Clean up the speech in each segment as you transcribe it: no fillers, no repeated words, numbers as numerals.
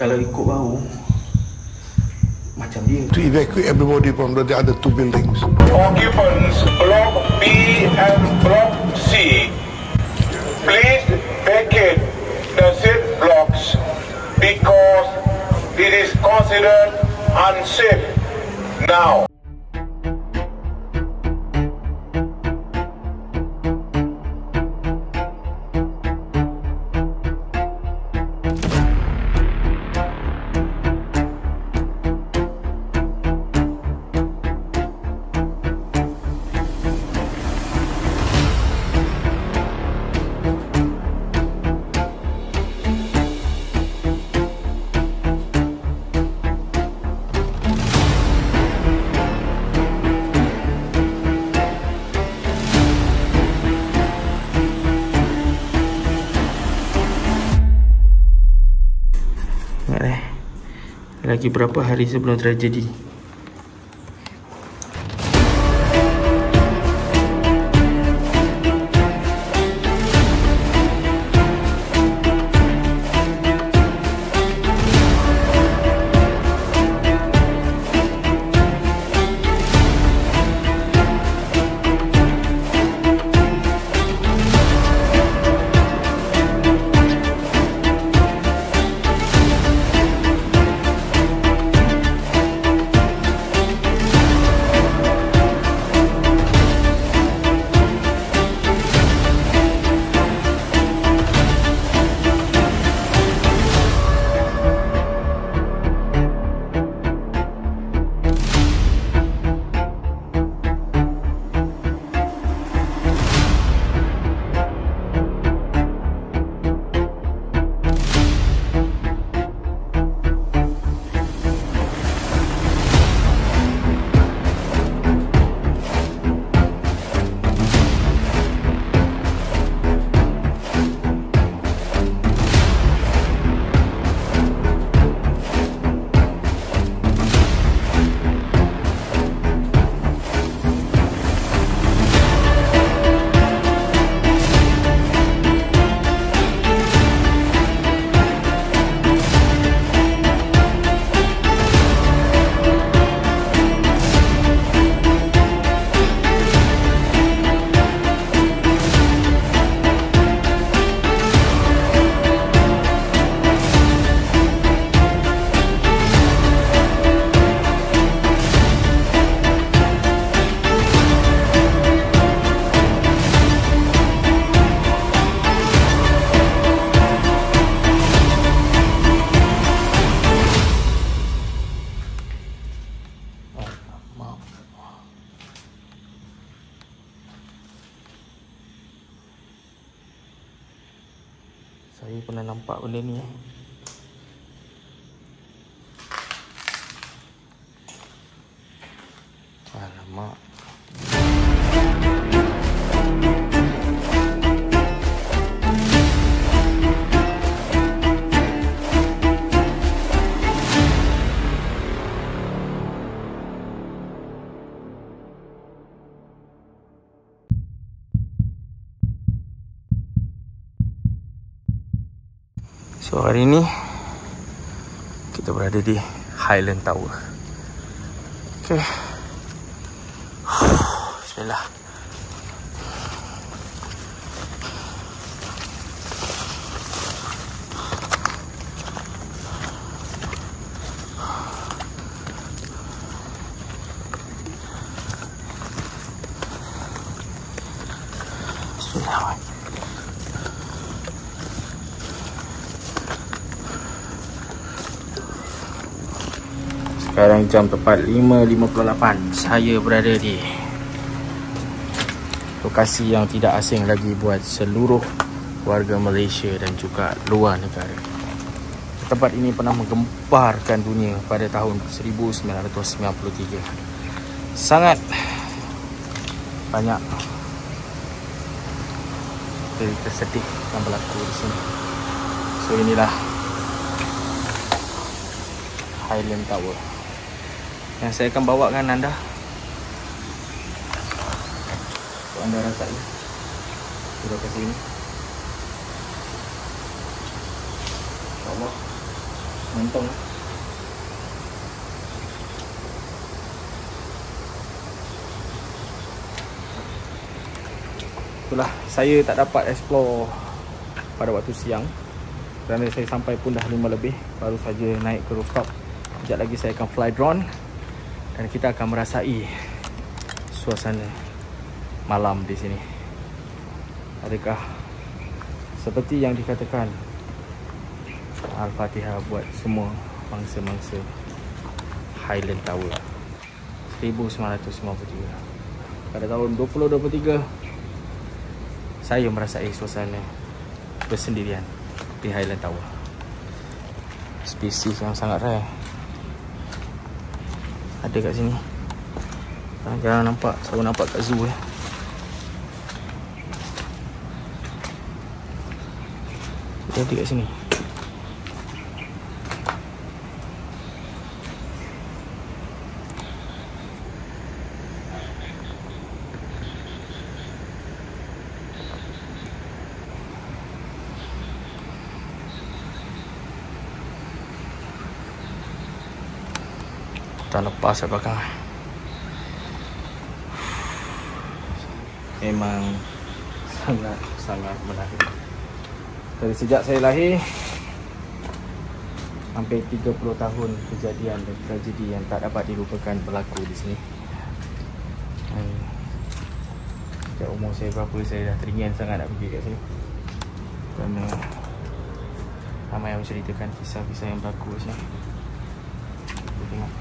Kalau ikut bau, macam dia. To evacuate everybody from the other two buildings. Occupants Block B and Block C, please vacate the said blocks because it is considered unsafe now. Lagi berapa hari sebelum tragedi? Saya pernah nampak benda ni. Alamak. So hari ini kita berada di Highland Tower. Okay. Bismillah. Bismillah. Sekarang jam tepat 5.58. Saya berada di lokasi yang tidak asing lagi buat seluruh warga Malaysia dan juga luar negara. Tempat ini pernah menggemparkan dunia pada tahun 1993. Sangat banyak cerita sedih yang berlaku di sini. So inilah Highland Tower yang saya akan bawakan anda. So, anda rasai sudah ke sini. InsyaAllah Untung. Itulah, saya tak dapat explore pada waktu siang kerana saya sampai pun dah 5 lebih. Baru saja naik ke rooftop. Sekejap lagi saya akan fly drone dan kita akan merasai suasana malam di sini. Adakah seperti yang dikatakan Al-Fatihah buat semua mangsa-mangsa Highland Tower 1993. Pada tahun 2023 saya merasai suasana bersendirian di Highland Tower. Spesies yang sangat rare ada kat sini. Jarang nampak, selalu nampak kat zoo . Kita pergi kat sini. Tak lepas kat belakang. Memang sangat menarik. Dari sejak saya lahir sampai 30 tahun kejadian dan tragedi yang tak dapat dilupakan berlaku di sini. Sejak umur saya berapa, saya dah teringin sangat nak pergi kat sini kerana ramai yang menceritakan kisah-kisah yang berlaku di sini.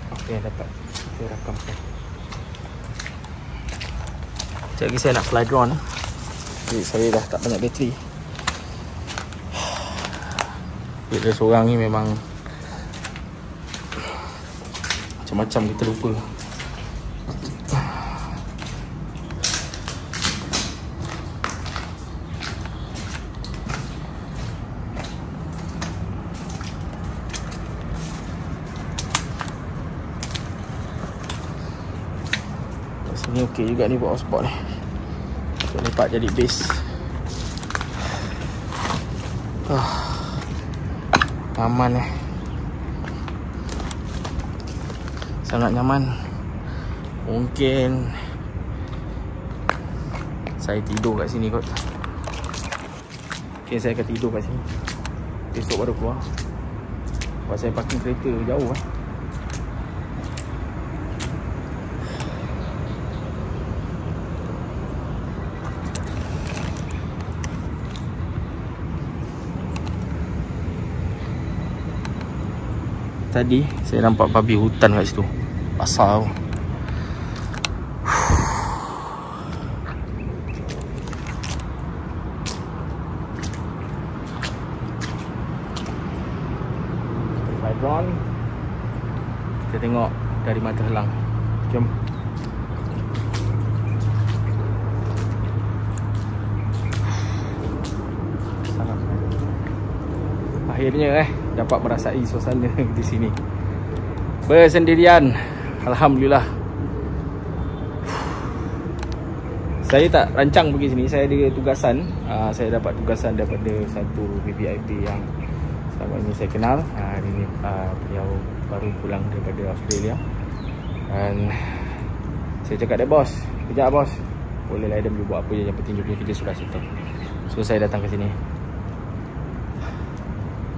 Apa yang dapat kita rakamkan. Sekejap lagi saya nak fly drone. Jadi saya dah tak banyak bateri. Bila seorang ni memang macam-macam kita lupa. Ni okey juga ni buat hotspot ni. Untuk lepak jadi base. Nyaman . Sangat nyaman. Mungkin saya tidur kat sini kot. Mungkin saya akan tidur kat sini. Besok baru keluar. Sebab saya parking kereta jauh . Tadi saya nampak babi hutan kat situ. Pasar. Fly drone. Kita tengok dari mata helang. Jom. Akhirnya dapat merasai suasana di sini bersendirian. Alhamdulillah. Saya tak rancang pergi sini. Saya ada tugasan. Saya dapat tugasan daripada satu VVIP yang selama ini saya kenal. Hari ini beliau baru pulang daripada Australia. Dan saya cakap dia, bos, kejap bos, bolehlah dia boleh buat apa je, yang penting dia punya kerja sudah settle. So saya datang ke sini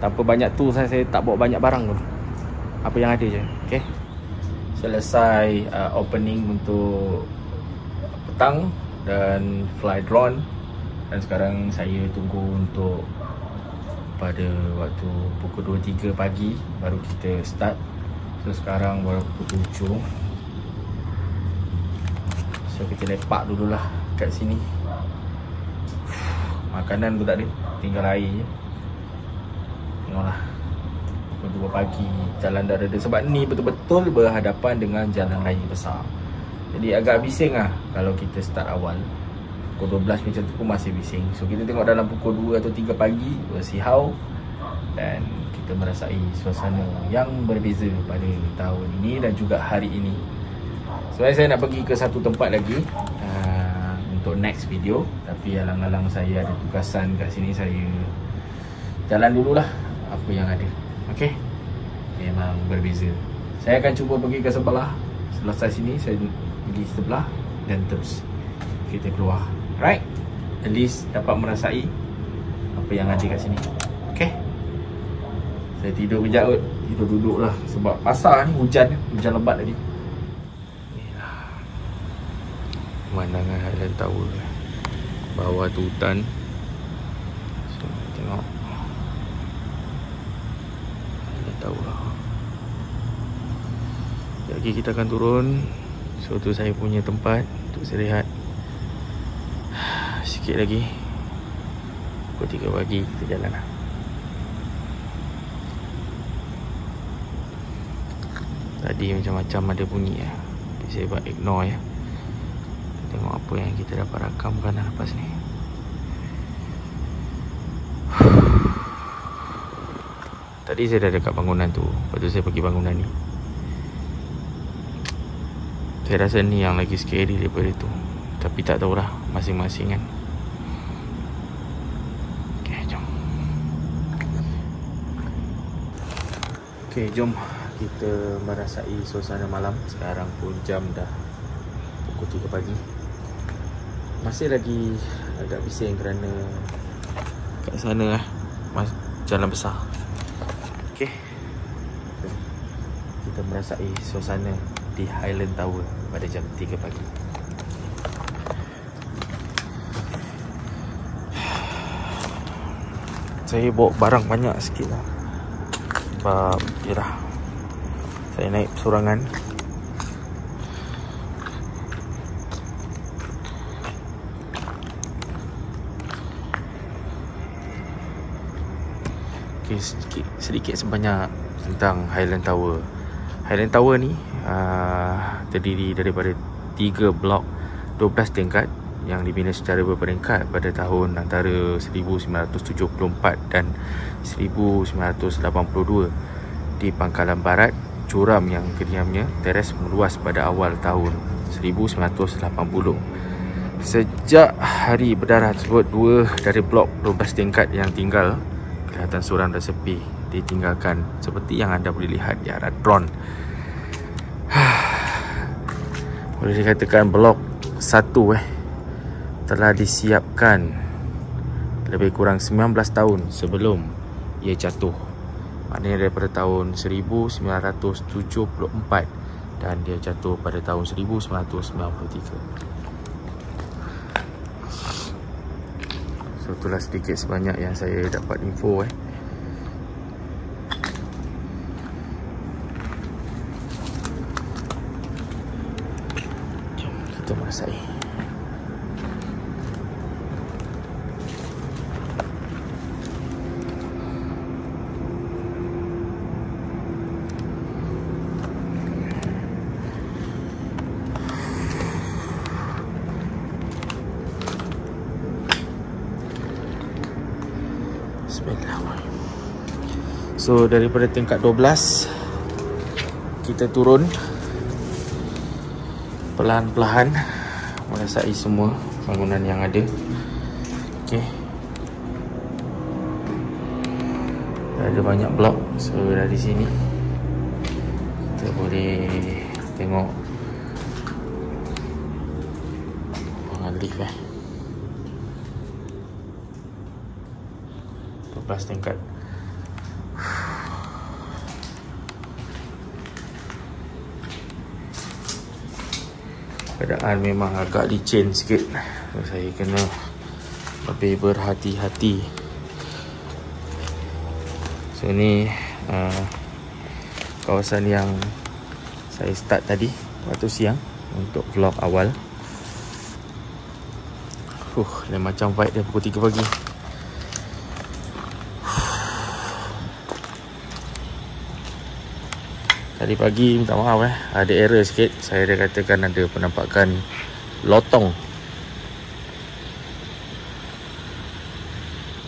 tanpa banyak tools. Saya tak bawa banyak barang pun. Apa yang ada je. Okay. Selesai opening untuk petang dan fly drone. Dan sekarang saya tunggu untuk pada waktu pukul 2.03 pagi baru kita start. So sekarang baru pukul 7. So kita lepak dululah kat sini. Makanan pun tak ada, tinggal air je. Tengoklah, pukul 2 pagi jalan dah reda. Sebab ni betul-betul berhadapan dengan jalan raya besar. Jadi agak bising lah kalau kita start awal. Pukul 12 macam tu pun masih bising. So kita tengok dalam pukul 2 atau 3 pagi we'll see how. Dan kita merasai suasana yang berbeza pada tahun ini dan juga hari ini. Sebenarnya saya nak pergi ke satu tempat lagi untuk next video. Tapi alang-alang saya ada tugasan kat sini, saya jalan dululah apa yang ada. Okey. memang berbeza. Saya akan cuba pergi ke sebelah. Selesai sini, saya pergi sebelah dan terus kita keluar. Right? At least dapat merasai apa yang ada kat sini. Okay? Saya tidur kejap kot. Tidur duduk lah. Sebab pasar ni hujan. Hujan lebat tadi. Pemandangan Highland Tower. Bawah tu hutan. So, tengok Highland Tower. Lagi kita akan turun. So tu saya punya tempat untuk istirahat sikit lagi. Pukul 3 pagi kita jalan lah. Tadi macam-macam ada bunyi lah. Jadi saya buat ignore ya. Tengok apa yang kita dapat rakamkan lah lepas ni. Tadi saya dah dekat bangunan tu. Lepas tu saya pergi bangunan ni. Saya rasa ni yang lagi scary daripada tu. Tapi tak tahulah, masing-masing kan. Okay, jom. Okay, jom kita merasai suasana malam. Sekarang pun jam dah pukul 3 pagi. Masih lagi agak bising kerana kat sana lah jalan besar. Okay, kita merasai suasana di Highland Tower pada jam 3 pagi. Saya bawa barang banyak sikit lah. Sebab yalah, saya naik sorangan. Okay, sedikit sebanyak tentang Highland Tower. Highland Tower ni terdiri daripada 3 blok 12 tingkat yang dibina secara berperingkat pada tahun antara 1974 dan 1982 di pangkalan barat curam yang kediamnya teres meluas pada awal tahun 1980. Sejak hari berdarah tersebut, 2 dari blok 12 tingkat yang tinggal kelihatan suram dan sepi ditinggalkan seperti yang anda boleh lihat di arah drone. Boleh dikatakan blok 1 telah disiapkan lebih kurang 19 tahun sebelum ia jatuh. Maknanya daripada tahun 1974 dan dia jatuh pada tahun 1993. So itulah sedikit sebanyak yang saya dapat info. Merasai Bismillahirrahmanirrahim. So daripada tingkat 12 kita turun perlahan-perlahan merasai semua bangunan yang ada. Okey, ada banyak blok. So dari sini kita boleh tengok ruangan lift 12 tingkat. Keadaan memang agak licin sikit. Saya kena lebih berhati-hati. So ni kawasan yang saya start tadi waktu siang untuk vlog awal. Dia macam vibe dia pukul 3 pagi. Tadi pagi minta maaf ada error sikit. Saya dah katakan ada penampakan lotong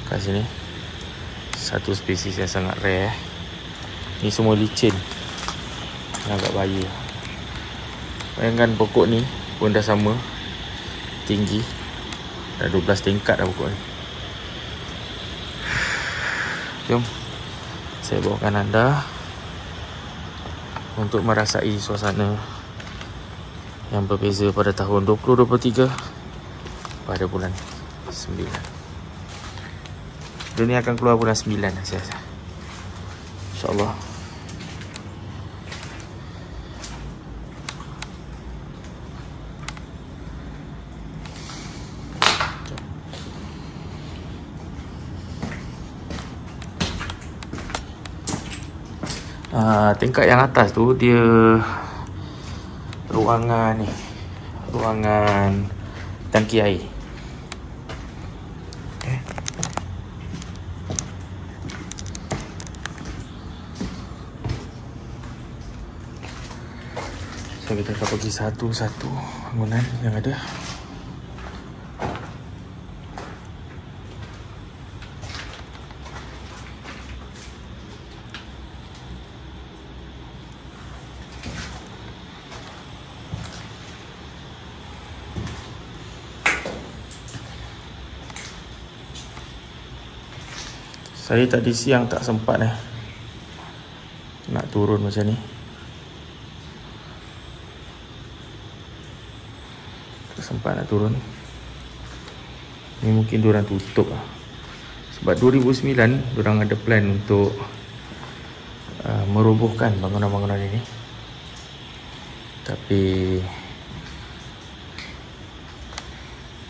kat sini. Satu spesies yang sangat rare. Ni semua licin. Agak bahaya. Bayangkan pokok ni pun dah sama tinggi. Dah 12 tingkat dah pokok ni. Jom saya bawakan anda untuk merasai suasana yang berbeza pada tahun 2023 pada bulan 9. Dia ni akan keluar bulan 9 saya rasa, InsyaAllah. Tingkat yang atas tu dia ruangan ni, ruangan tangki air. So kita akan pergi satu-satu bangunan yang ada. Saya tadi siang tak sempat nak turun macam ni. Tak sempat nak turun. Ni mungkin diorang tutup lah. Sebab 2009 diorang ada plan untuk merobohkan bangunan-bangunan ini. Tapi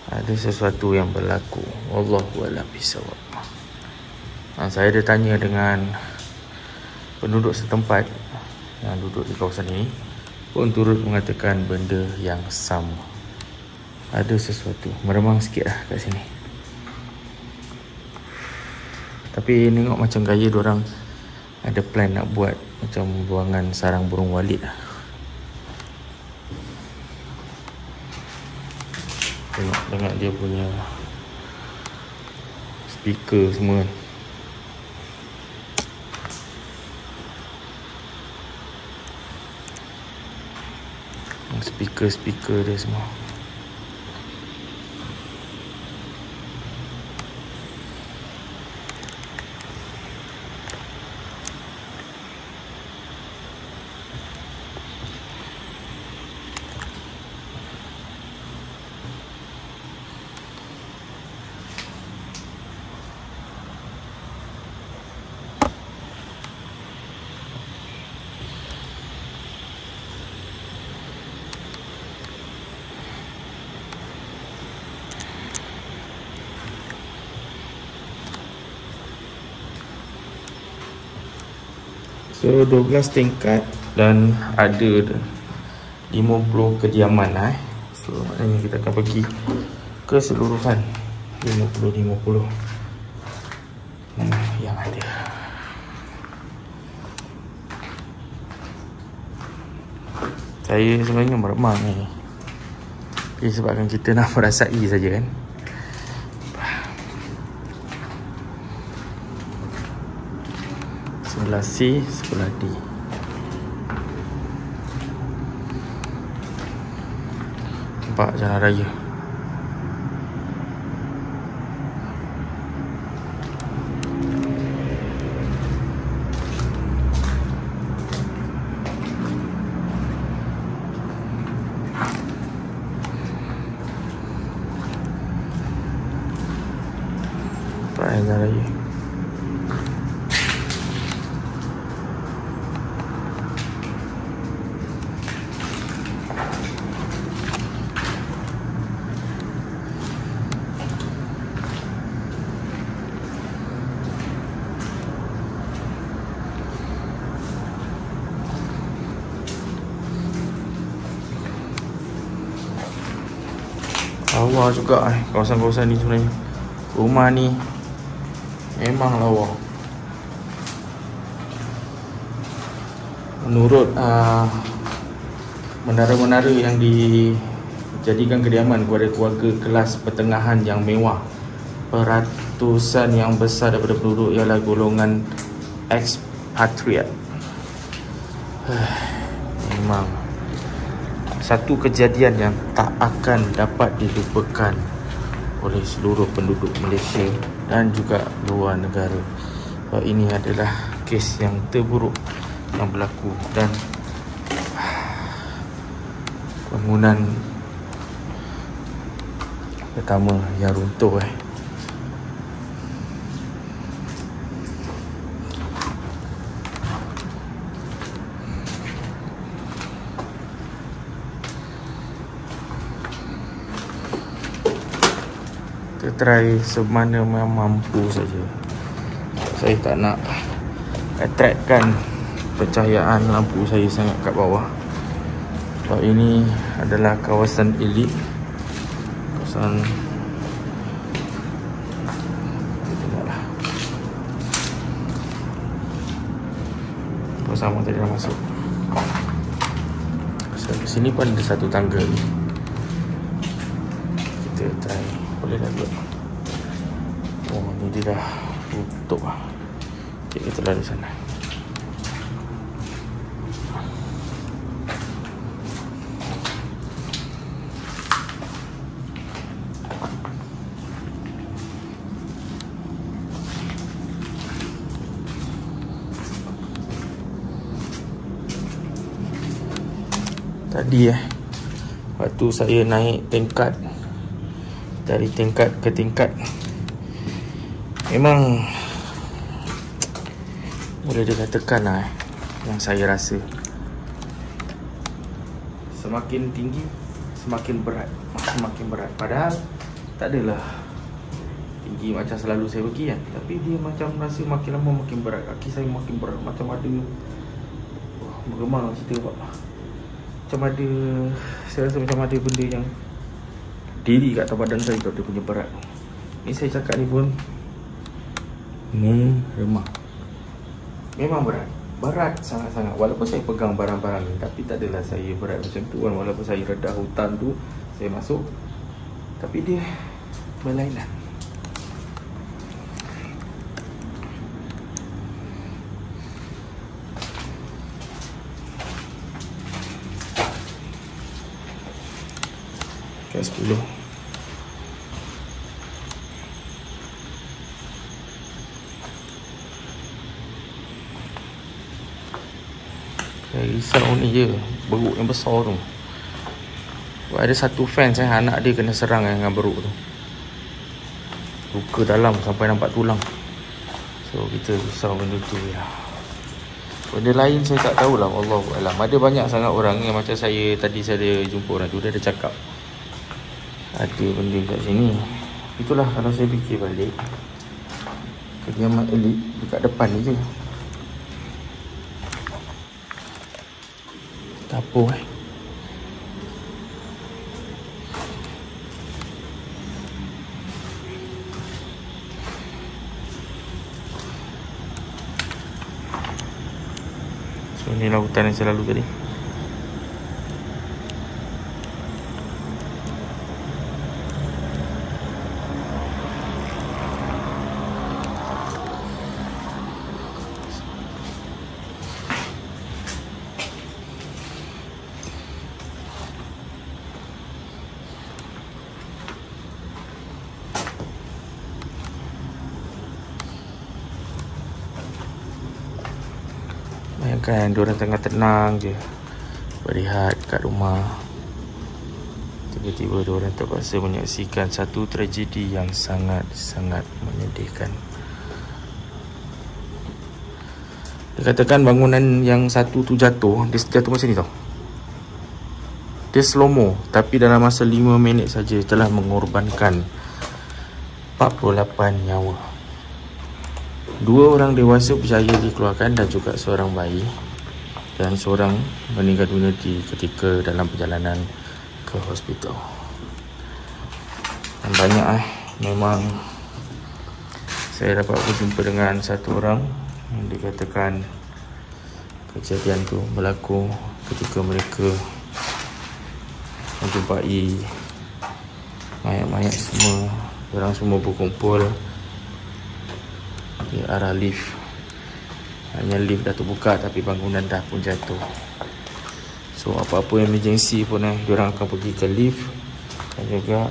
ada sesuatu yang berlaku. Wallahu a'lam bishawab. Saya ada tanya dengan penduduk setempat yang duduk di kawasan ini pun turut mengatakan benda yang sama. Ada sesuatu meremang sikit lah kat sini. Tapi tengok macam gaya diorang ada plan nak buat macam ruangan sarang burung walet lah. Tengok dia punya speaker semua kan. Speaker-speaker dia semua. So 12 tingkat dan ada 50 kediaman lah. So maknanya kita akan pergi keseluruhan 50-50 yang ada. Saya sebenarnya meremang ni. Sebabkan kita nak merasai saja kan. Sebelah C, sebelah D. Nampak jalan raya. Nampak jalan raya. Lawa juga kawasan-kawasan ni sebenarnya. Rumah ni memang lawa. Menurut menara-menara yang dijadikan kediaman kepada keluarga kelas pertengahan yang mewah, peratusan yang besar daripada penduduk ialah golongan ekspatriat. Memang satu kejadian yang tak akan dapat dilupakan oleh seluruh penduduk Malaysia dan juga luar negara. Ini adalah kes yang terburuk yang berlaku dan bangunan pertama yang runtuh Kita try semana mampu saja. Saya tak nak attractkan percayaan lampu saya sangat kat bawah. Sebab ini adalah kawasan elit, kawasan sama tadi dah masuk. So, di sini pun ada satu tangga ni. Kita try, boleh dah buat. Oh, ni dia dah tutup lah. Okay, kita lari sana. Tadi waktu saya naik tingkat, dari tingkat ke tingkat, memang boleh dikatakan lah yang saya rasa, semakin tinggi semakin berat, semakin berat. Padahal tak adalah tinggi macam selalu saya pergi kan, tapi dia macam rasa makin lama makin berat. Kaki saya makin berat, macam ada bergemar cerita buat. Macam ada, saya rasa macam ada benda yang diri kat atas badan saya tu, dia punya berat. Ni saya cakap ni pun remah. Memang berat, berat sangat-sangat. Walaupun saya pegang barang-barang ni, tapi tak adalah saya berat macam tu kan. Walaupun saya redah hutan tu, saya masuk, tapi dia berlainan. Kat 10. Saya risau ni je, beruk yang besar tu. Ada satu fan saya, anak dia kena serang dengan beruk tu, luka dalam sampai nampak tulang. So kita risau benda tu ya. Benda lain saya tak tahulah, wallahualam. Ada banyak sangat orang yang macam saya, tadi saya jumpa orang tu, dia ada cakap ada benda kat sini. Itulah kalau saya fikir balik, kediaman elit dekat depan ni je. Tak apa So ni lah hutan yang selalu tadi. Kan diorang tengah tenang je berehat kat rumah, tiba-tiba diorang terpaksa menyaksikan satu tragedi yang sangat-sangat menyedihkan. Dikatakan bangunan yang satu tu jatuh, dia jatuh macam ni tau. Dia slow mo, tapi dalam masa 5 minit saja telah mengorbankan 48 nyawa. 2 orang dewasa berjaya dikeluarkan dan juga seorang bayi, dan seorang meninggal dunia ketika dalam perjalanan ke hospital. Dan banyak memang saya dapat berjumpa dengan satu orang yang dikatakan kejadian tu berlaku ketika mereka menjumpai mayat-mayat semua. Orang semua berkumpul di arah lift. Hanya lift dah terbuka, tapi bangunan dah pun jatuh. So apa-apa emergency pun diorang akan pergi ke lift dan juga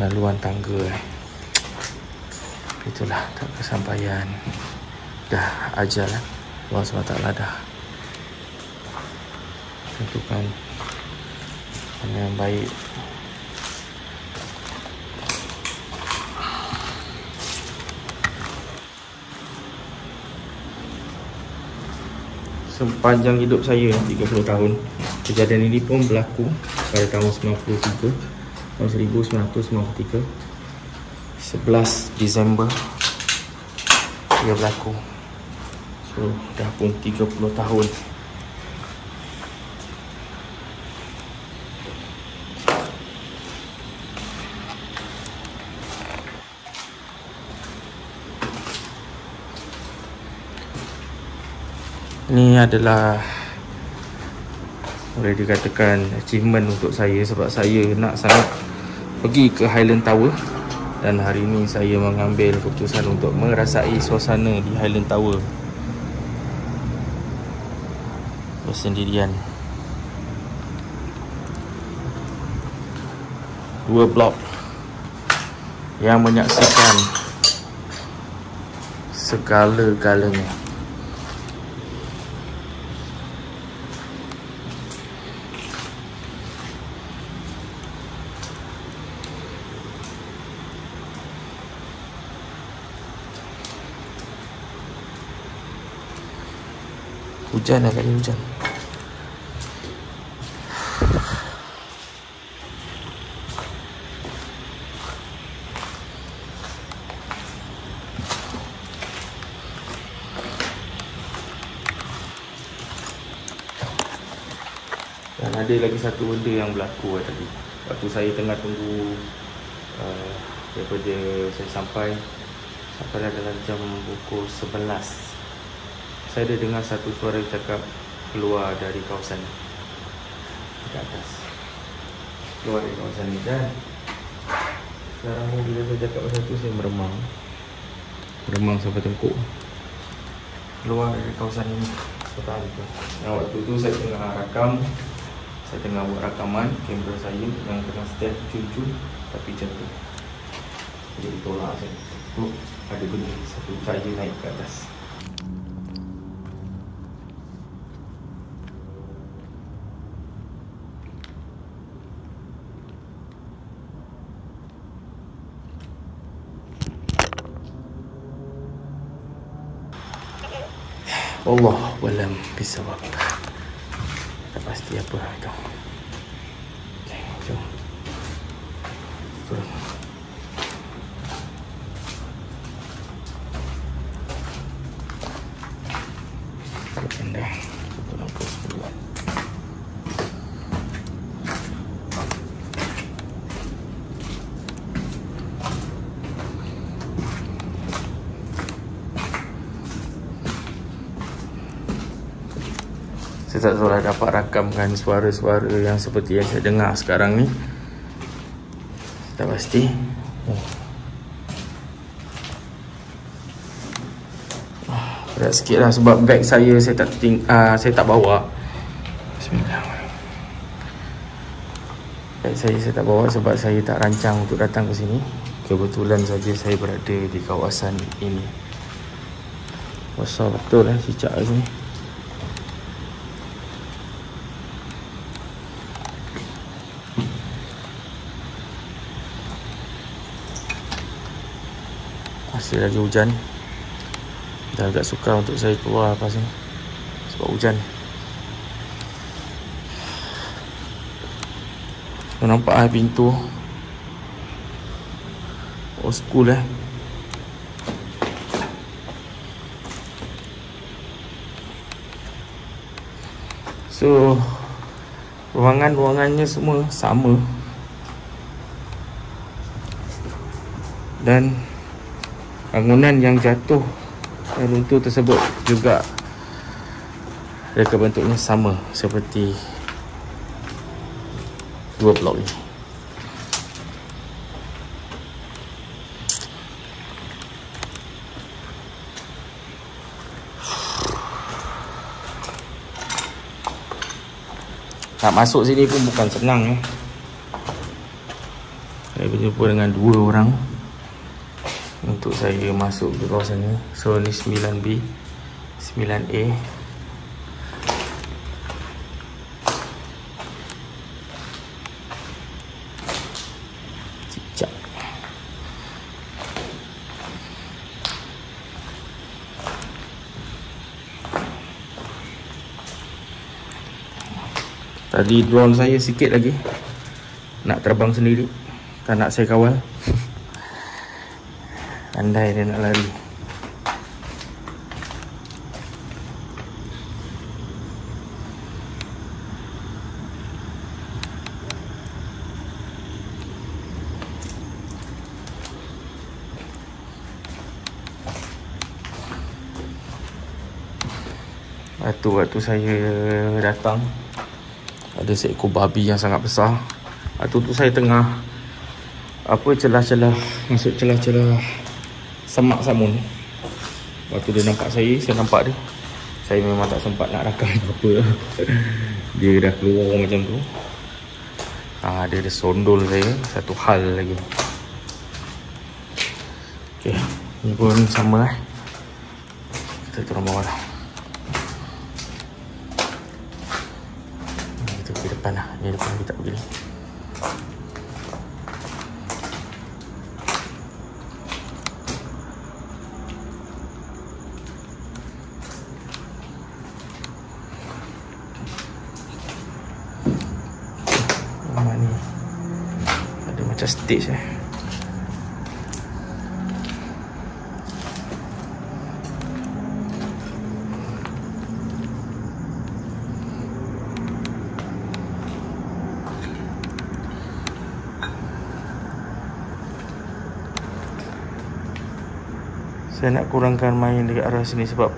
laluan tangga Itulah tak kesampaian. Dah ajal Allah SWT dah tentukan mana yang baik. Sepanjang hidup saya 30 tahun, kejadian ini pun berlaku pada tahun 1993, tahun 1993, 11 Disember dia berlaku. So, dah pun 30 tahun. Ini adalah boleh dikatakan achievement untuk saya, sebab saya nak sangat pergi ke Highland Tower, dan hari ini saya mengambil keputusan untuk merasai suasana di Highland Tower bersendirian. Dua blok yang menyaksikan segala-galanya. Hujan agak ni, hujan. Dan ada lagi satu benda yang berlaku tadi. Waktu saya tengah tunggu daripada saya sampai dalam jam pukul 11. Saya ada dengar satu suara cakap keluar dari kawasan ni, ke atas, keluar dari kawasan ni. Dan sekarang ni bila saya cakap pasal tu, saya meremang sampai tengkuk. Keluar dari kawasan ini setelah itu. Dan waktu tu saya tengah rakam, saya tengah buat rakaman kamera saya yang tengah stand cun-cun, tapi jatuh. Jadi tolak saya, oh, ada benda satu cahaya naik ke atas. Allah walam bisawab. Tak pasti apa itu. Okay, jom. Turun. Pandang. Tolong pos duluan. Saya tak seolah dapat rakamkan suara-suara yang seperti yang saya dengar sekarang ni. Tak pasti. Berat sikit lah sebab beg saya tak bawa. Bismillahirrahmanirrahim. Beg saya tak bawa sebab saya tak rancang untuk datang ke sini. Kebetulan saja saya berada di kawasan ini. Besar betul lah cicak kat sini. Masih lagi hujan. Dah agak sukar untuk saya keluar lepas ni sebab hujan. So, nampak lah pintu old school lah. So ruangan-ruangannya semua sama. Dan bangunan yang jatuh dan runtuh tersebut juga mereka bentuknya sama seperti dua blok ini. Nak masuk sini pun bukan senang . Saya berjumpa dengan dua orang untuk saya masuk ke kawasan ni. So ni 9B 9A Tadi drone saya sikit lagi nak terbang sendiri, tak nak saya kawal. Andai dia nak lari. Waktu saya datang, ada seekor babi yang sangat besar. Waktu tu saya tengah masuk celah-celah semak samun. Waktu dia nampak saya nampak dia. Saya memang tak sempat nak rakam apa-apa. Dia dah keluar macam tu. Dia ada sondol saya. Satu hal lagi. Okay, ni pun sama lah. Kita turun bawah lah. Depan lah, ni depan kita pergi. Rumah ni ada macam stage lah. Saya nak kurangkan main dekat arah sini sebab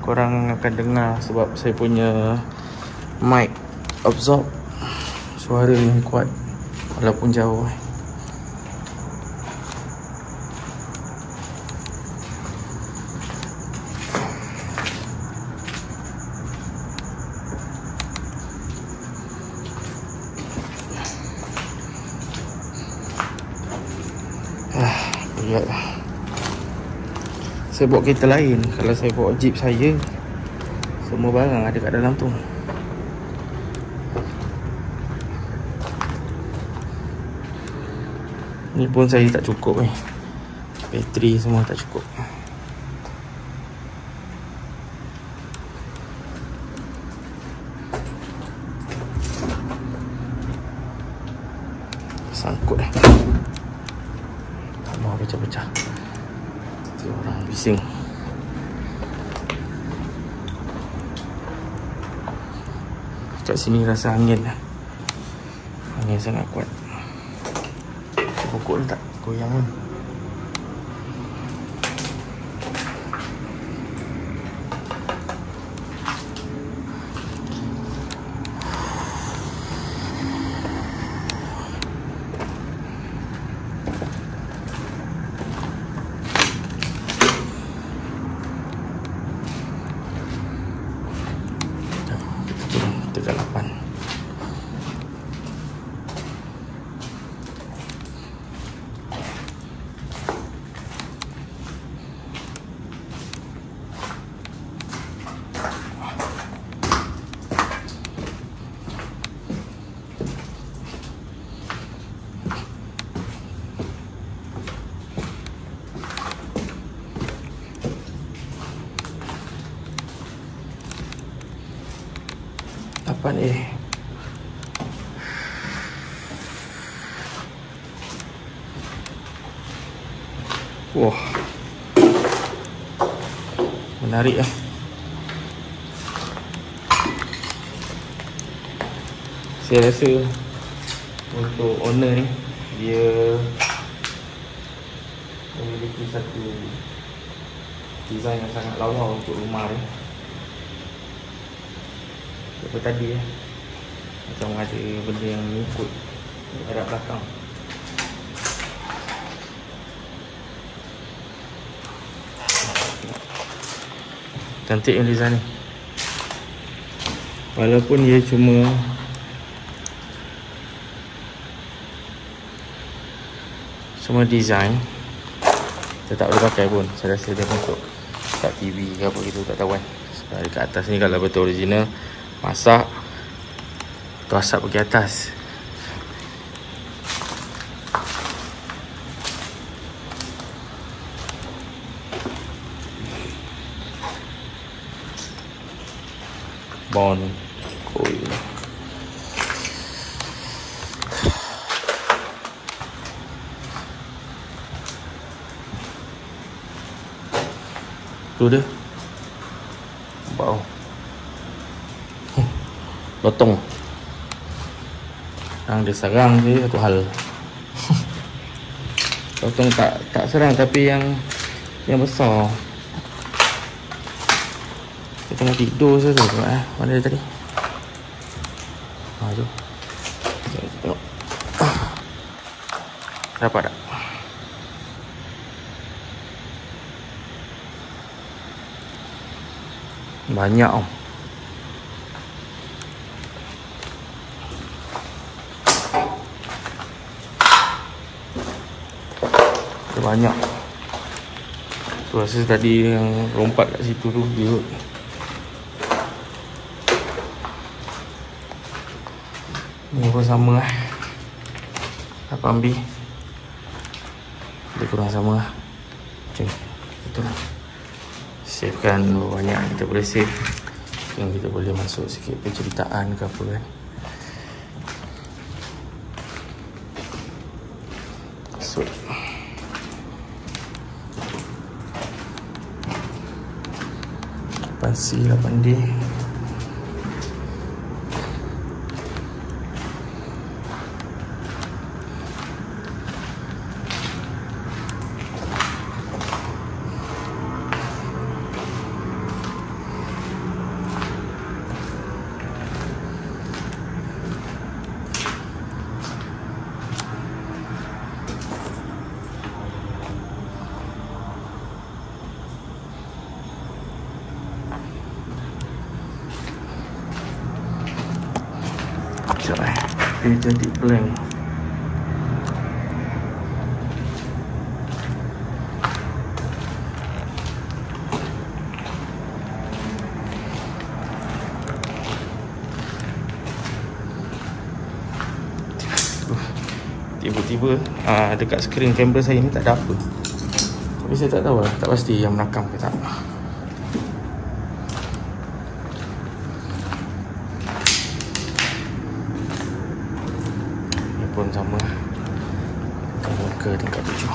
korang akan dengar, sebab saya punya mic absorb suara yang kuat walaupun jauh. Lihatlah, saya bawa kereta lain. Kalau saya bawa jeep saya, semua barang ada kat dalam tu. Ni pun saya tak cukup . Bateri semua tak cukup. Sangkut . Abang pecah-pecah. Orang bising. Kat sini rasa angin lah. Angin sangat kuat. Pokok tak goyang pun. Wah, menarik . Saya rasa untuk owner ni, dia memiliki satu design yang sangat lawa untuk rumah ni. Apa tadi . Macam ada benda yang mengikut arah belakang. Cantik yang design ni. Walaupun dia cuma design, kita tak boleh pakai pun. Saya rasa dia untuk kat TV ke apa gitu, tak tahu kan. Sebab dekat atas ni kalau betul original, masak tu asap pergi atas. Bon, cool. Tu dia. Nampak lotong. Hang dia serang je satu hal. Lotong tak serang tapi yang besar. Dia tengah tidur saja tu. Mana dia tadi? Ha tu. Tengok. Dapat tak? Banyak om. Banyak. Tu rasa tadi yang lompat kat situ tu dia. Ni pun sama lah. Apa ambil? Dia kurang sama lah. Macam tu lah. Savekan banyak kita boleh save, yang kita boleh masuk sikit penceritaan ke apa kan. So pansi 8D jadi blank. Tiba-tiba dekat skrin kamera saya ni tak ada apa. Tapi saya tak tahu lah, tak pasti yang menakam ke tak. Sama ke tingkat 7.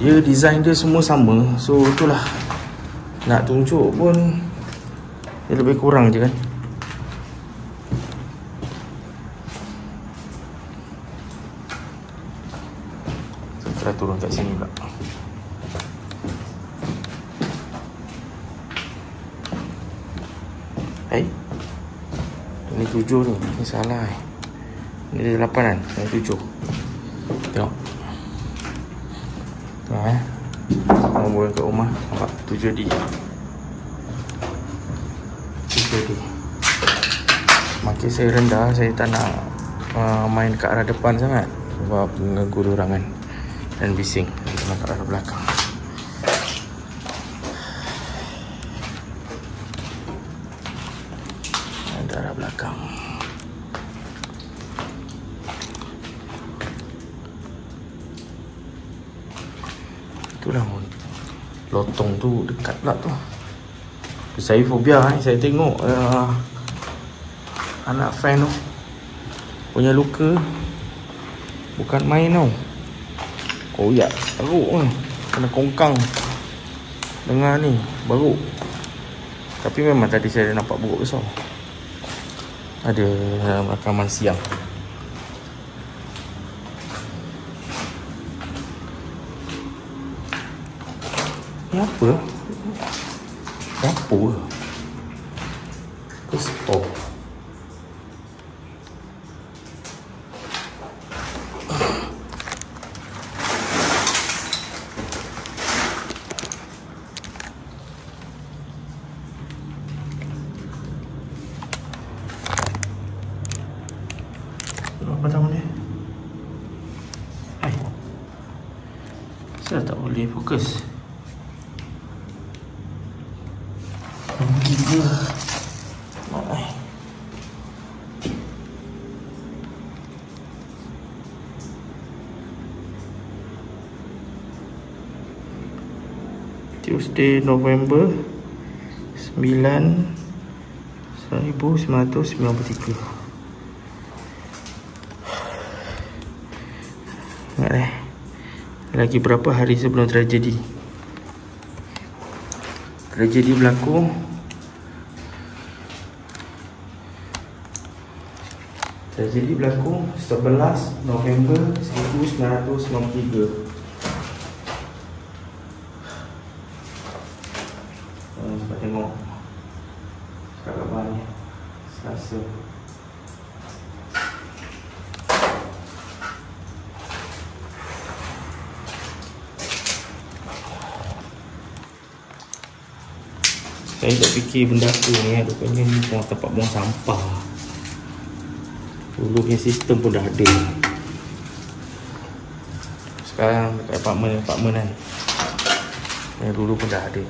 Dia design dia semua sama. So itulah, nak tunjuk pun dia lebih kurang je kan. Saya turun kat sini pula. Ni 7 ni, ni salah eh. Ni dia 8 kan, ni 7. Tengok. Tengok eh. Orang boleh kat rumah, nampak 7D. 7D. Makin saya rendah, saya tak nak main kat arah depan sangat. Sebab mengganggu dorangan dan bising. Kita nak kat arah belakang. Itulah lotong tu dekat pula tu. Saya fobia ni, saya tengok anak fan tu punya luka bukan main tau. Koyak teruk kan. Kena kongkang dengar ni baru. Tapi memang tadi saya nampak buruk besar. Ada rakaman siang. Ni apa? Dapur ke? Ke stop? Berapa tahun ni? Hai, saya tak boleh fokus. Tuesday November 1993. Ingat eh, lagi berapa hari sebelum tragedi berlaku. Tragedi berlaku 11 November 1993. Sebab tengok sekarang banyak Selasa. Saya tak fikir benda tu ni, rupanya ni tempat buang sampah. Dulu punya sistem pun dah ada. Sekarang dekat apartmen kan, yang dulu pun dah ada.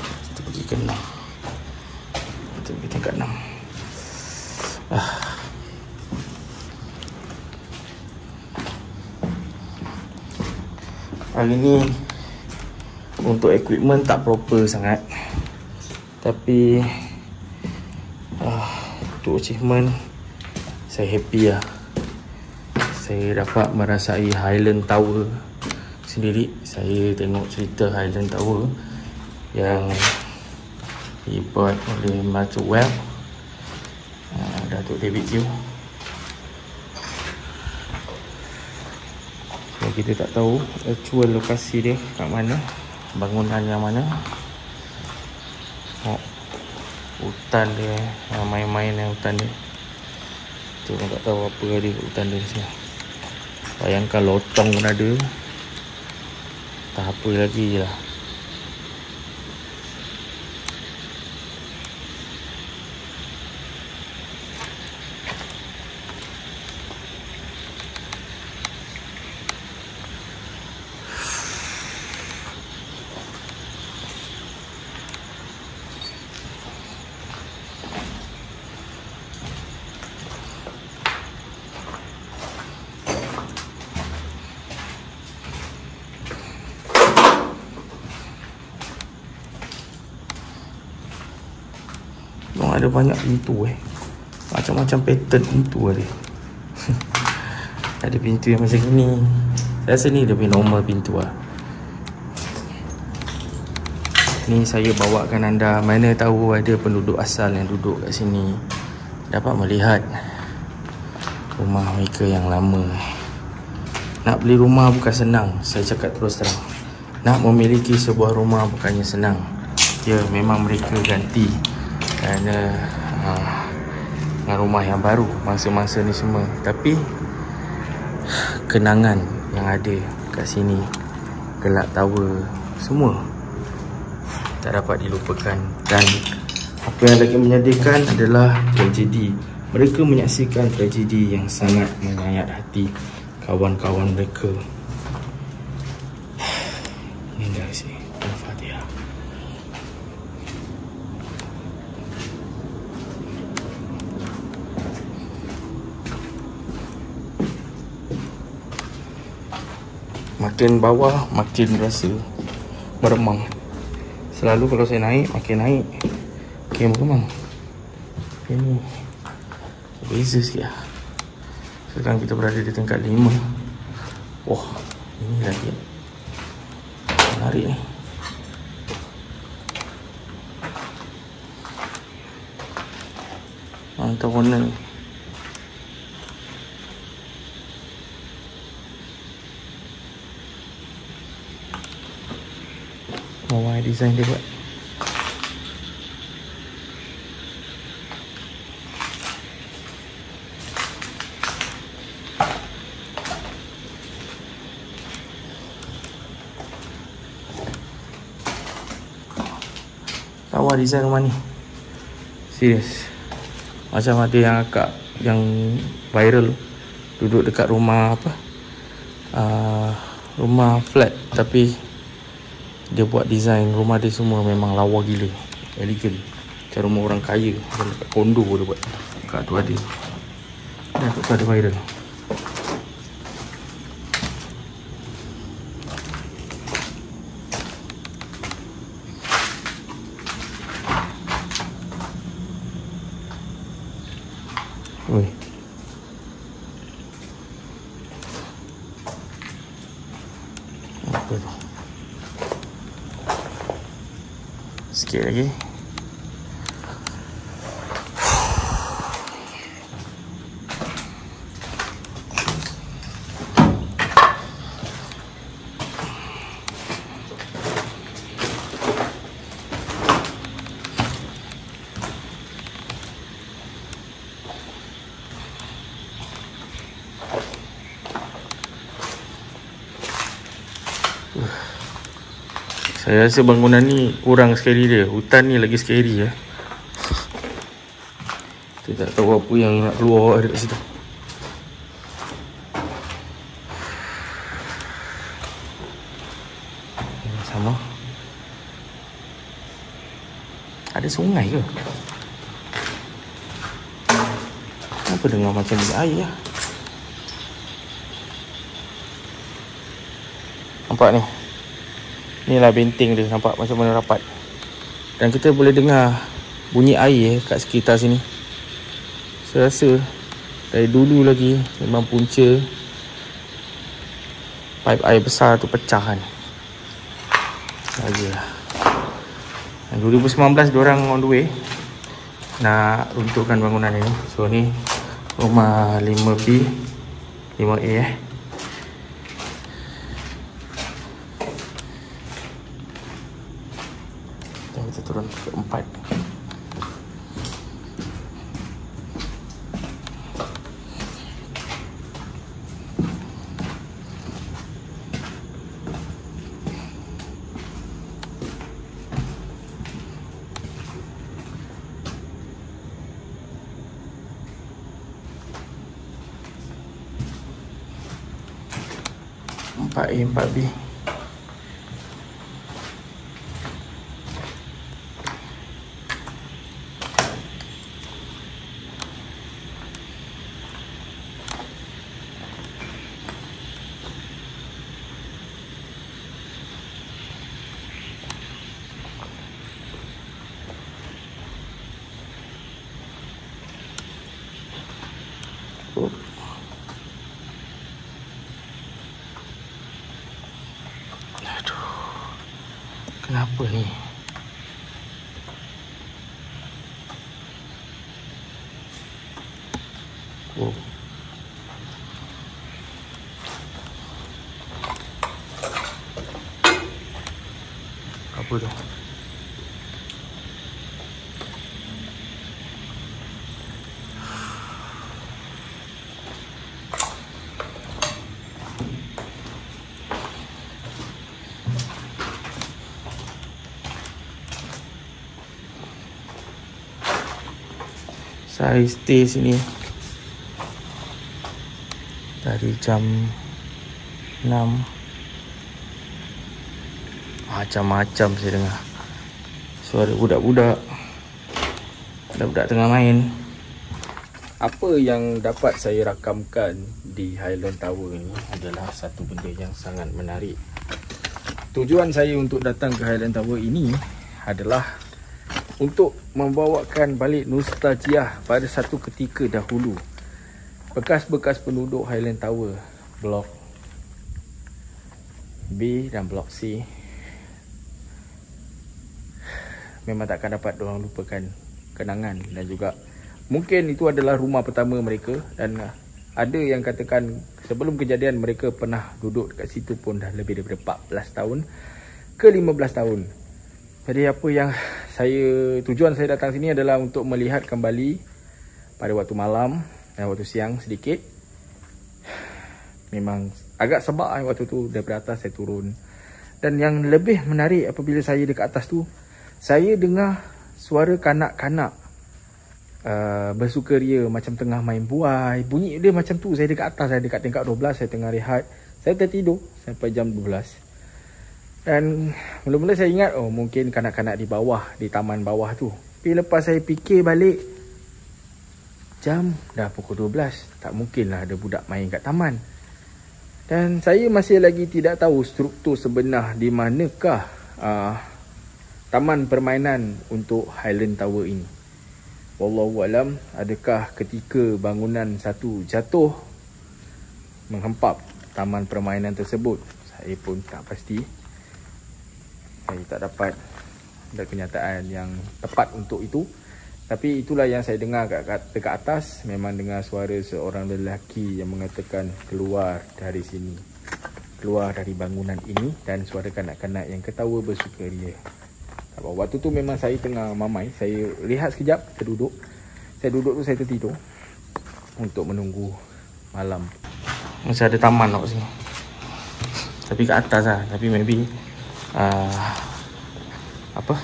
Kita pergi ke 6. Kita pergi tingkat 6. Hari ni untuk equipment tak proper sangat, tapi untuk achievement saya happy lah. Saya dapat merasai Highland Tower sendiri. Saya tengok cerita Highland Tower yang dibuat oleh Matt Webb, Dato' David Qiu. So, kita tak tahu actual lokasi dia kat mana, bangunan yang mana, hutan dia, main-main yang hutan dia. Kita pun tak tahu apa dia hutan dia ni. Bayangkan lotong pun ada, tak apa lagi lah. Ada banyak pintu macam-macam pattern pintu ada. Ada pintu yang macam ni, saya rasa ni dia punya normal pintu lah. Ni saya bawakan anda, mana tahu ada penduduk asal yang duduk kat sini dapat melihat rumah mereka yang lama. Nak beli rumah bukan senang, saya cakap terus terang. Nak memiliki sebuah rumah bukannya senang. Ya, memang mereka ganti dengan rumah yang baru masa-masa ni semua, tapi kenangan yang ada kat sini, gelak tawa semua tak dapat dilupakan. Dan apa yang lagi menyedihkan adalah tragedi. Mereka menyaksikan tragedi yang sangat menyayat hati kawan-kawan mereka. Makin bawah makin rasa meremang. Selalu kalau saya naik, makin meremang. Ini beza sikit lah. Sekarang kita berada di tingkat 5. Wah, ini lagi menarik ni. Hantar warna ni. Mawai design dia buat. Tawar design rumah ni. Serius. Macam ada yang akak yang viral duduk dekat rumah apa? Rumah flat, tapi dia buat design rumah dia semua memang lawa gila. Elegan. Macam rumah orang kaya, macam dekat kondo dia buat. Dekat tu ada. Dan tu ada viral. Oi. Apa tu? Sikit lagi. Saya rasa bangunan ni kurang scary dia. Hutan ni lagi scary lah. Kita tak tahu apa yang nak keluar dari situ. Sama. Ada sungai ke? Kenapa dengar macam bilik air lah? Nampak ni? Inilah benteng dia, nampak macam mana rapat. Dan kita boleh dengar bunyi air kat sekitar sini. Saya rasa dari dulu lagi memang punca pipe air besar tu pecah kan. Sajalah. 2019 diorang on the way nak runtuhkan bangunan ini. So ni rumah 5B 5A Kita turun ke 4. Empat A, empat B. Kenapa ni? Oh. Apa tu? Saya stay sini dari jam 6. Macam-macam saya dengar suara budak-budak. Budak-budak tengah main. Apa yang dapat saya rakamkan di Highland Tower ini adalah satu benda yang sangat menarik. Tujuan saya untuk datang ke Highland Tower ini adalah untuk membawakan balik nostalgia pada satu ketika dahulu. Bekas-bekas penduduk Highland Tower Block B dan Block C memang takkan dapat diorang lupakan kenangan. Dan juga mungkin itu adalah rumah pertama mereka. Dan ada yang katakan sebelum kejadian mereka pernah duduk dekat situ pun dah lebih daripada 14 tahun ke 15 tahun. Jadi apa yang tujuan saya datang sini adalah untuk melihat kembali pada waktu malam dan waktu siang sedikit. Memang agak sebab waktu tu daripada atas saya turun. Dan yang lebih menarik apabila saya dekat atas tu, saya dengar suara kanak-kanak bersukaria macam tengah main buai. Bunyi dia macam tu. Saya dekat atas, saya dekat tingkat 12, saya tengah rehat. Saya tertidur sampai jam 12. Dan mula-mula saya ingat, oh mungkin kanak-kanak di bawah, di taman bawah tu. Tapi lepas saya fikir balik, jam dah pukul 12. Tak mungkinlah ada budak main kat taman. Dan saya masih lagi tidak tahu struktur sebenar di manakah taman permainan untuk Highland Tower ini. Wallahualam, adakah ketika bangunan satu jatuh menghempap taman permainan tersebut? Saya pun tak pasti. Saya tak dapat ada kenyataan yang tepat untuk itu. Tapi itulah yang saya dengar dekat atas. Memang dengar suara seorang lelaki yang mengatakan keluar dari sini, keluar dari bangunan ini. Dan suara kanak-kanak yang ketawa bersukaria. Waktu tu memang saya tengah mamai. Saya rehat sekejap, terduduk. Saya duduk tu saya tertidur untuk menunggu malam. Masih ada taman kat sini, tapi kat atas lah. Tapi maybe apa,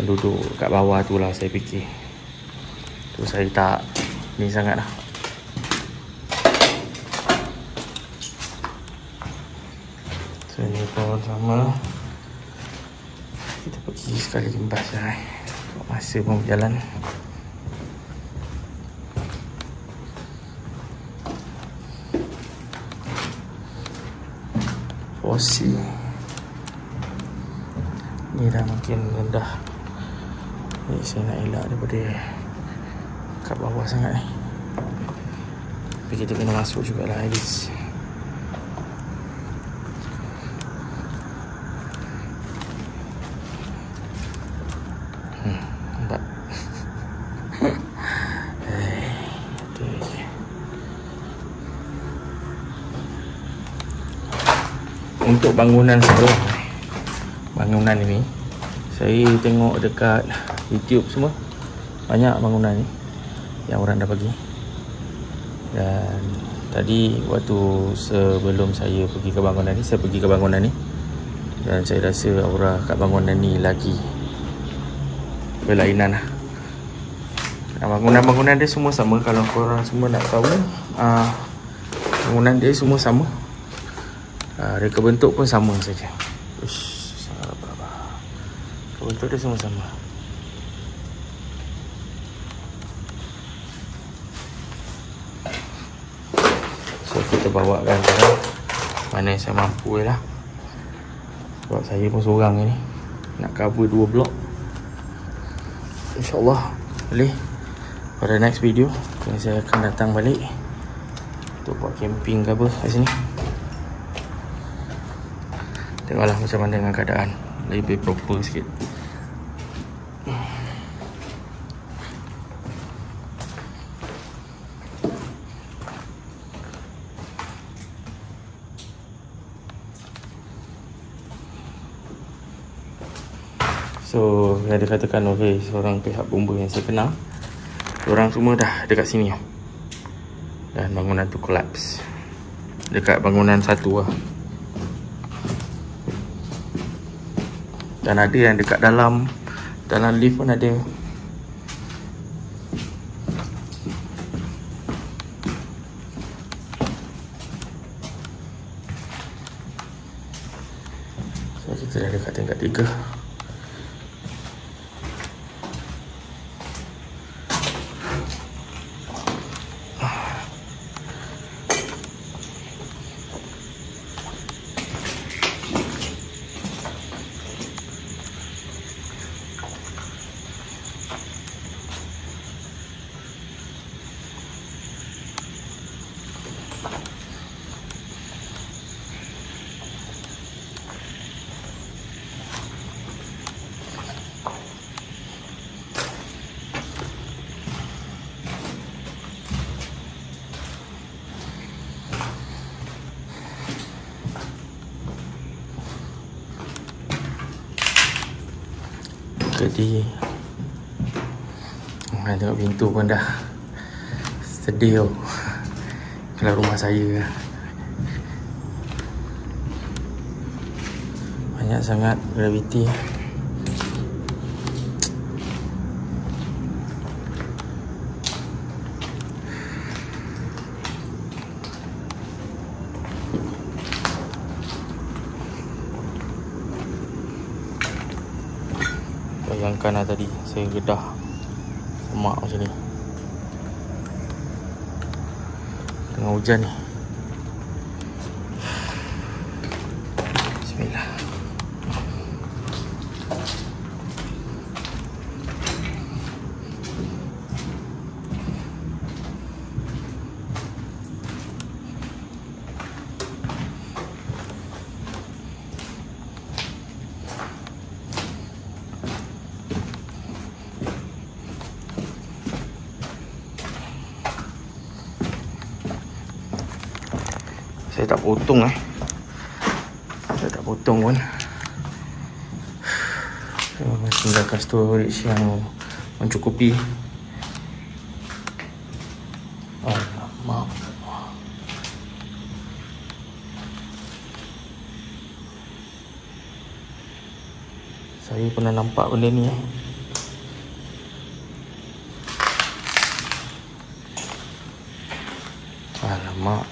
duduk kat bawah tu lah saya fikir. Tu saya tak ni sangat lah. So ni pun sama. Kita pergi sekali lembas lah. Masa pun berjalan. Fosil ni dah makin rendah. Jadi saya nak elak daripada kat bawah sangat ni. Tapi kita kena masuk jugalah at least. Nampak? Untuk bangunan sebelah, bangunan ini saya tengok dekat YouTube semua, banyak bangunan ni yang orang dah bagi. Dan tadi waktu sebelum saya pergi ke bangunan ni, saya pergi ke bangunan ni dan saya rasa aura kat bangunan ni lagi berlainan lah. Bangunan-bangunan dia semua sama. Kalau korang semua nak tahu, bangunan dia semua sama, reka bentuk pun sama saja. Bentuk dia semua sama. So kita bawakan sekarang mana yang saya mampu lah. Sebab saya pun seorang ni nak cover 2 blok. InsyaAllah boleh. Pada next video saya akan datang balik untuk buat camping ke apa kat sini. Tengoklah macam mana dengan keadaan, lebih proper sikit. So, yang dikatakan oleh seorang pihak bomba yang saya kenal, orang semua dah dekat sini. Dan bangunan tu collapse dekat bangunan satu lah. Dan ada yang dekat dalam, dalam lift pun ada. So, kita dah dekat tingkat 3. Jadi orang tengok pintu pun dah sedih. Kalau rumah saya banyak sangat graviti. yang kanan tadi saya gedah semak macam ni. Tengah hujan ni. Bismillah. Saya tak potong saya tak potong pun. Saya masih tinggalkan storage yang mencukupi. Alamak, saya pernah nampak benda ni Alamak.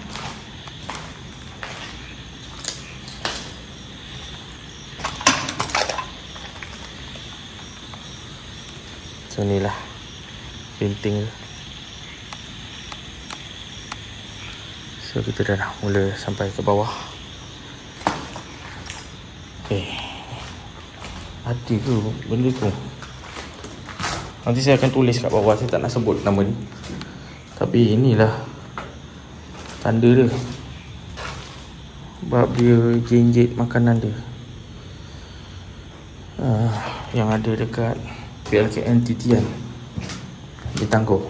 So ni lah painting. So kita dah mula sampai ke bawah. Ada ke benda tu? Nanti saya akan tulis kat bawah. Saya tak nak sebut nama ni, tapi inilah tanda dia. Sebab dia genjit makanan dia yang ada dekat PLKN Titian di Tangguh.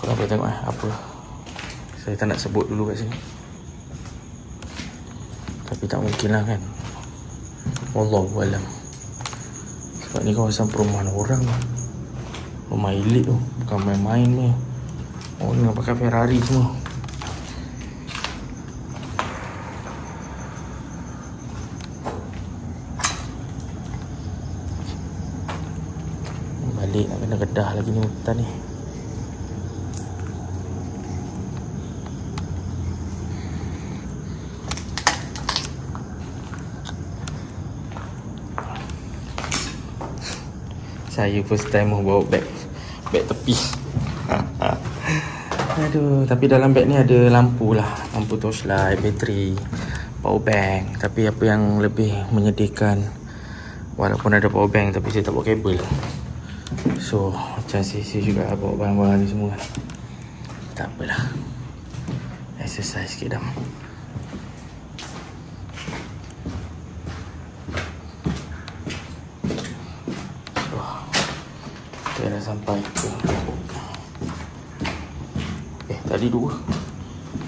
Korang boleh tengok apa. Saya tak nak sebut dulu kat sini, tapi tak mungkin lah kan, wallahualam. Sebab ni kawasan perumahan orang, rumah elit tu, bukan main-main ni. Orang yang pakai Ferrari semua. Balik nak kena kedah lagi ni hutan ni. Saya first time bawa beg tepi. Aduh, tapi dalam beg ni ada lampu lah, lampu torchlight, bateri, power bank. Tapi apa yang lebih menyedihkan, walaupun ada power bank tapi saya tak bawa kabel. So macam saya juga bawa barang-barang ni semua. Tak apalah, exercise sikit dah. So kita dah sampai ke tadi dua,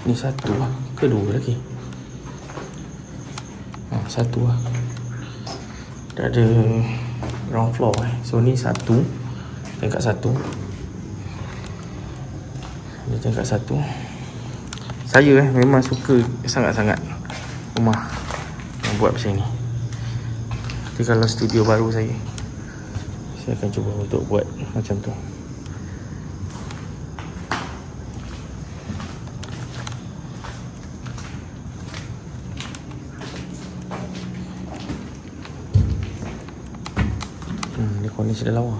ni satu lah ke dua lagi? Satu lah. Dah ada ground floor So ni satu, tingkat satu. Ni tingkat satu. Saya memang suka sangat-sangat rumah yang buat macam ni. Nanti kalau studio baru saya akan cuba untuk buat macam tu. Ni kondisi dah lawa.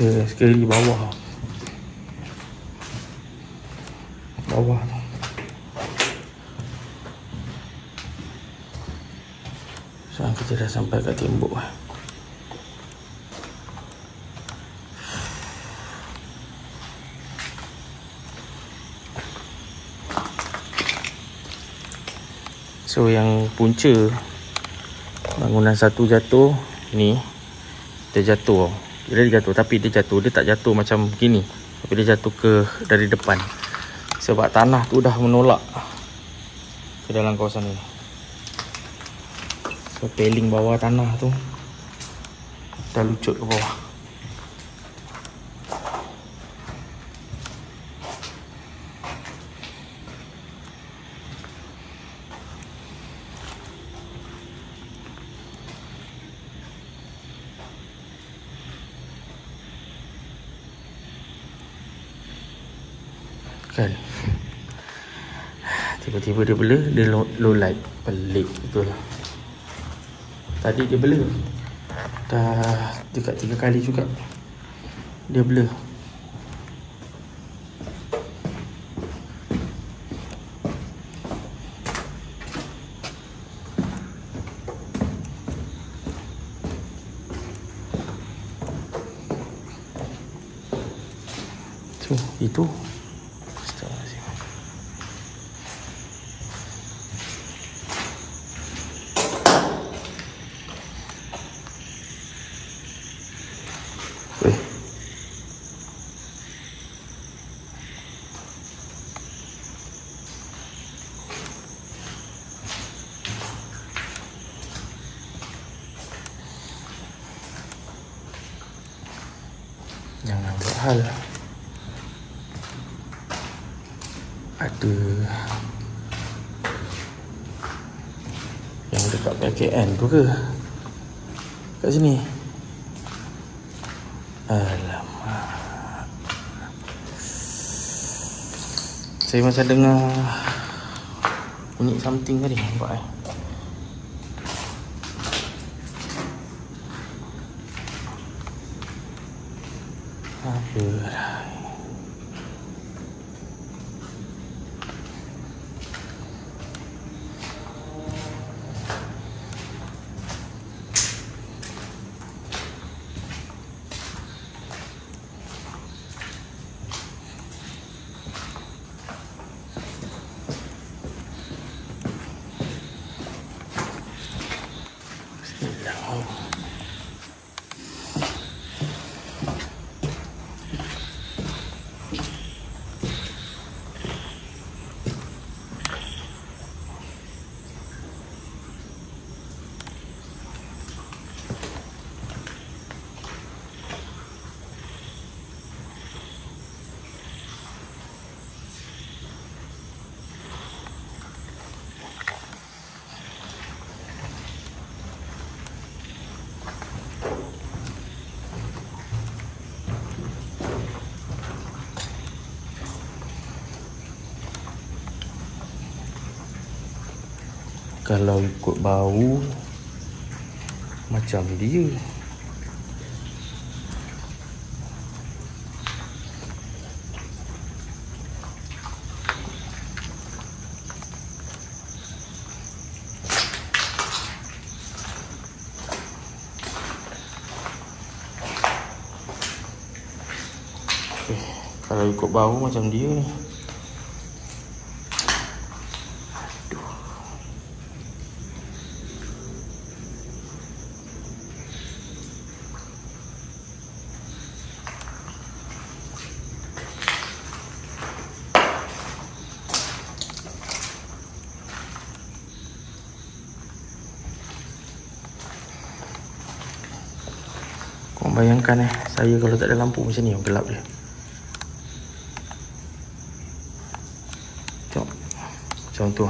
Kaca sekali bawah sekarang. So, kita dah sampai kat tembok. So yang punca bangunan satu jatuh ni, dia jatuh, dia jatuh, tapi dia jatuh, dia tak jatuh macam gini, tapi dia jatuh ke dari depan sebab tanah tu dah menolak ke dalam kawasan ni. So peling bawah tanah tu dah lucut ke bawah. Kan tiba-tiba dia bela, dia low light, pelik betul. Tadi dia bela dah dekat 3 kali juga dia bela. So itu jangan buat hal ada yang dekat PLKN tu ke, kat sini. Alamak, saya macam dengar bunyi something tadi, nampak eh. Apalah. Kalau ikut bau macam dia. Okay. Kalau ikut bau macam dia ni. Bayangkan saya kalau tak ada lampu macam ni, gelap dia. Tengok macam tu.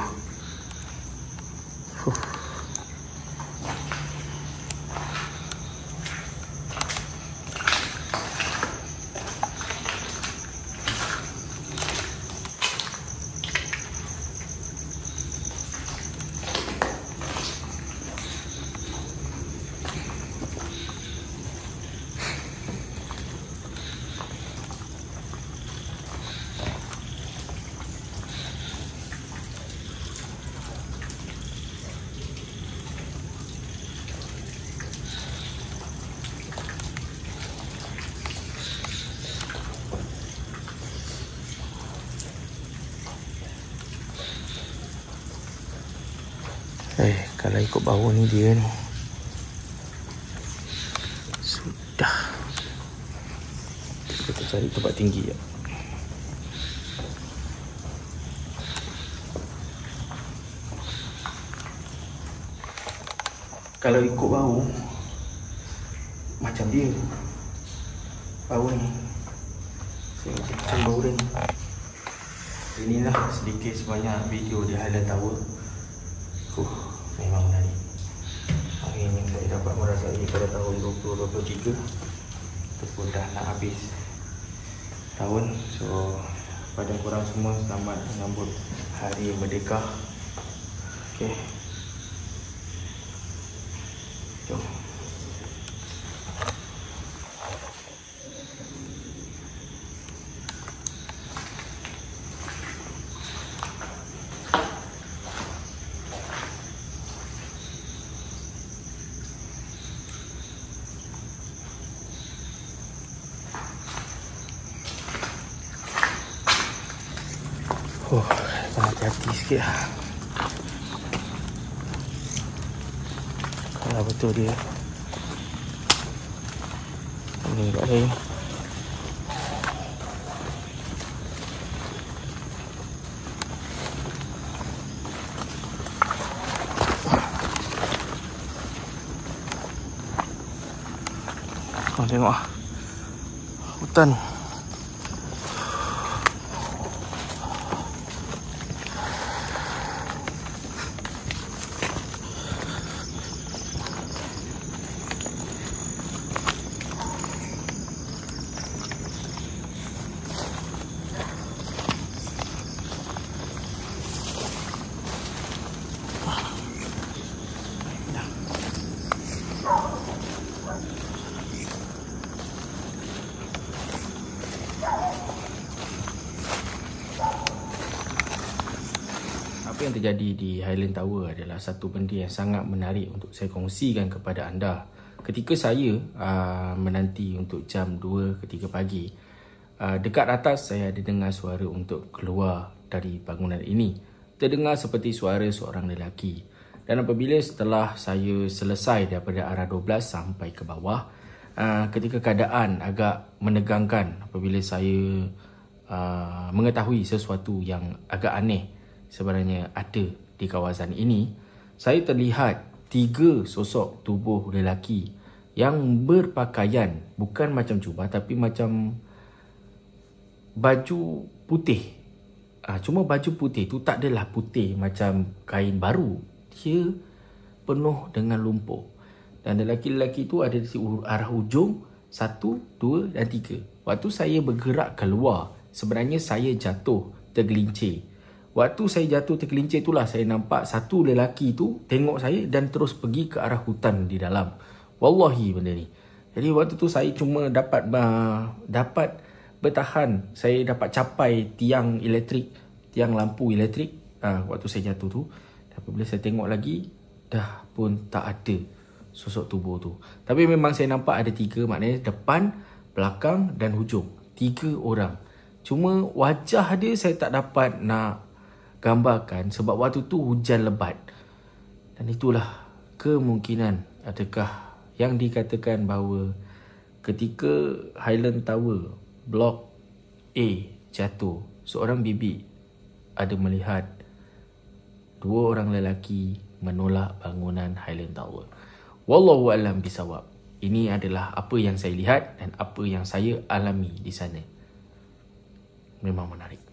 Kalau ikut bawah ni dia ni. Sudah. Kita cari tempat tinggi ya. Kalau ikut bau macam dia. Bau ni. Saya macam bau dia ni. Inilah sedikit sebanyak video di Highland Towers. Memang menarik. Hari ini saya dapat merasai pada tahun 2023 itu pun dah nak habis tahun. So pada korang semua, selamat menyambut Hari Merdeka. Okay, jom. Oh, hati-hati sikit lah. Kalau betul dia ini kat saya. Oh, tengok lah hutan. Apa yang terjadi di Highland Tower adalah satu benda yang sangat menarik untuk saya kongsikan kepada anda. Ketika saya menanti untuk jam 2 ke 3 pagi, dekat atas saya ada dengar suara untuk keluar dari bangunan ini. Terdengar seperti suara seorang lelaki. Dan apabila setelah saya selesai daripada arah 12 sampai ke bawah, ketika keadaan agak menegangkan apabila saya mengetahui sesuatu yang agak aneh sebenarnya ada di kawasan ini. Saya terlihat 3 sosok tubuh lelaki yang berpakaian bukan macam jubah tapi macam baju putih. Cuma baju putih tu tak adalah putih macam kain baru. Dia penuh dengan lumpur. Dan lelaki-lelaki tu ada di arah hujung 1, 2 dan 3. Waktu saya bergerak keluar, sebenarnya saya jatuh tergelincir. Waktu saya jatuh tergelincir itulah saya nampak satu lelaki tu tengok saya dan terus pergi ke arah hutan di dalam. Wallahi benda ni. Jadi waktu tu saya cuma dapat bertahan. Saya dapat capai tiang elektrik, tiang lampu elektrik waktu saya jatuh tu. Dan apabila saya tengok lagi, dah pun tak ada sosok tubuh tu. Tapi memang saya nampak ada 3, maknanya depan, belakang dan hujung. 3 orang. Cuma wajah dia saya tak dapat nak gambarkan sebab waktu tu hujan lebat. Dan itulah kemungkinan adakah yang dikatakan bahawa ketika Highland Tower Block A jatuh, seorang bibi ada melihat 2 orang lelaki menolak bangunan Highland Tower. Wallahu a'lam bisawab. Ini adalah apa yang saya lihat dan apa yang saya alami di sana. Memang menarik.